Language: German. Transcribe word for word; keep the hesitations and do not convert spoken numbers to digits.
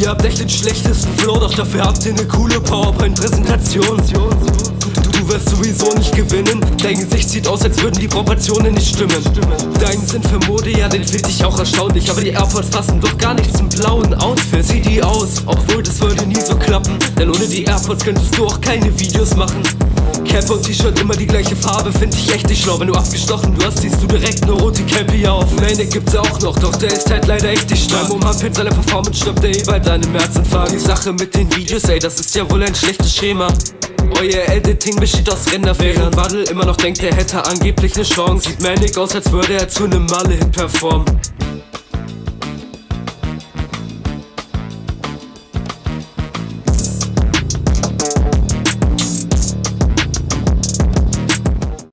Ihr habt echt den schlechtesten Flow, doch dafür habt ihr eine coole PowerPoint-Präsentation. Du wirst sowieso nicht gewinnen. Dein Gesicht sieht aus, als würden die Proportionen nicht stimmen. Dein Sinn für Mode, ja, den finde ich auch erstaunlich. Aber die AirPods passen doch gar nicht zum blauen Outfit. Sieh die aus, obwohl das würde nie so klappen. Denn ohne die AirPods könntest du auch keine Videos machen. Cap und T-Shirt immer die gleiche Farbe, find ich echt nicht schlau. Wenn du abgestochen wirst, siehst du direkt eine rote Cappy auf. Manik gibt's auch noch, doch der ist halt leider echt nicht stark. Um Handpin seiner Performance stirbt er eh bald an einem Herzinfarkt. Die Sache mit den Videos, ey, das ist ja wohl ein schlechtes Schema. Euer Editing besteht aus Renderfehlern. Während Waddle immer noch denkt, er hätte angeblich eine Chance, sieht Manik aus, als würde er zu einem Malle-Hit performen.